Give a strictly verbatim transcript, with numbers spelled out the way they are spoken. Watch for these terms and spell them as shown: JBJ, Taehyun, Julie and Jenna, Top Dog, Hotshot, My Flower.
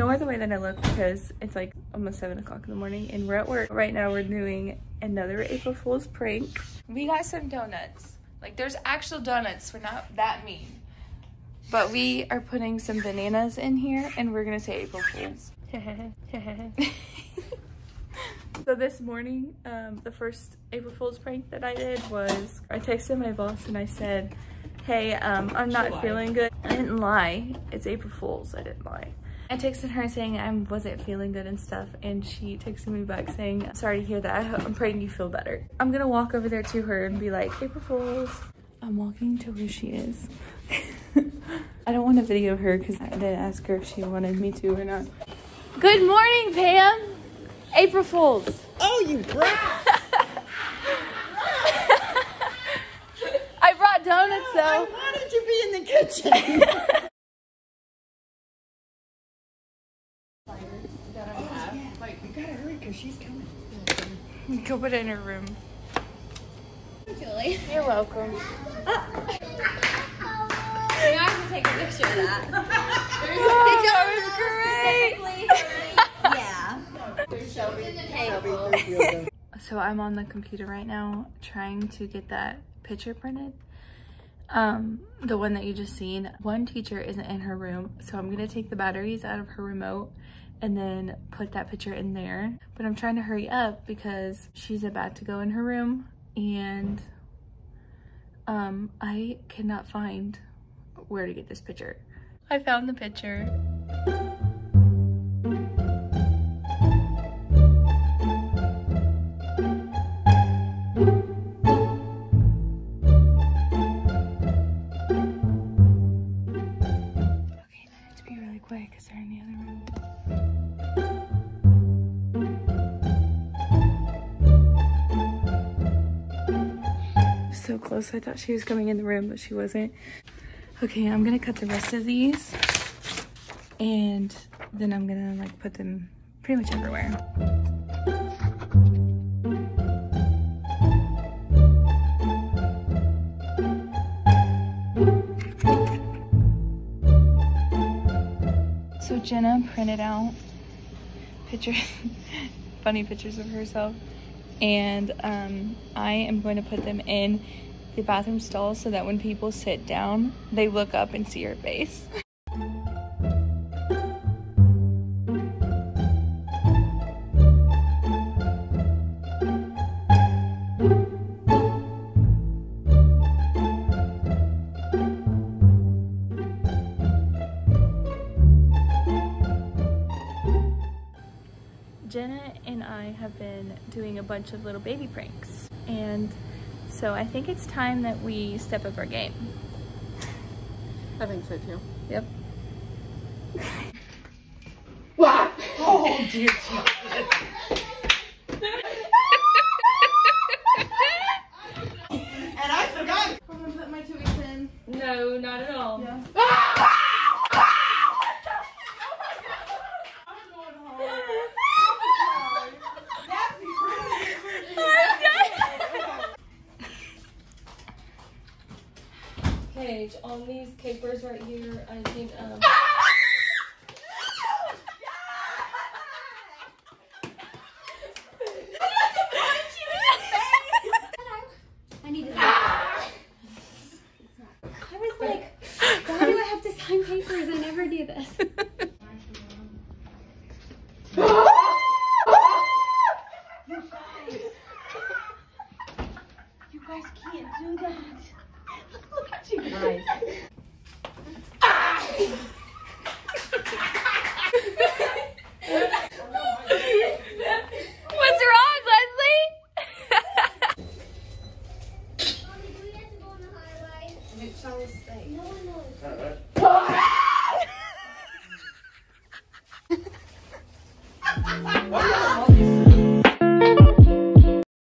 ignore the way that I look because it's like almost seven o'clock in the morning and we're at work. Right now we're doing another April Fool's prank. We got some donuts. Like there's actual donuts, we're not that mean. But we are putting some bananas in here and we're gonna say April Fool's. So this morning, um, the first April Fool's prank that I did was I texted my boss and I said, hey, um, I'm not July. feeling good. I didn't lie, it's April Fool's, I didn't lie. I texted her saying I wasn't feeling good and stuff, and she texted me back saying, sorry to hear that, I hope, I'm praying you feel better. I'm gonna walk over there to her and be like, April Fool's. I'm walking to where she is. I don't want to video her because I didn't ask her if she wanted me to or not. Good morning, Pam. April Fool's. Oh, you brat! I brought donuts no, though. I wanted to be in the kitchen. We gotta hurry because she's coming. Go put it in her room. Julie. You're welcome. Oh. We have to take a picture of that. That was great! Yeah. So I'm on the computer right now trying to get that picture printed. Um, the one that you just seen. One teacher isn't in her room, so I'm gonna take the batteries out of her remote and then put that picture in there. But I'm trying to hurry up because she's about to go in her room and um, I cannot find where to get this picture. I found the picture. Okay, I have to be really quick. Is there any other room? So close. I thought she was coming in the room, but she wasn't. Okay, I'm gonna cut the rest of these and then I'm gonna like put them pretty much everywhere. So Jenna printed out pictures, funny pictures of herself. And um, I am going to put them in the bathroom stall so that when people sit down, they look up and see your face. Jenna and I have been doing a bunch of little baby pranks, and so I think it's time that we step up our game. I think so too. Yep. Wow! Oh dear Jesus! And I forgot! I'm gonna put my two weeks in. No, not at all. Yeah. Ah! On these capers right here, I think, um... Hello. I need to... I was like, why do I have to sign papers? I never do this. You guys... You guys can't do that. Look at you guys. What's wrong, Leslie? Mommy, do we have to go on the highway? No one knows.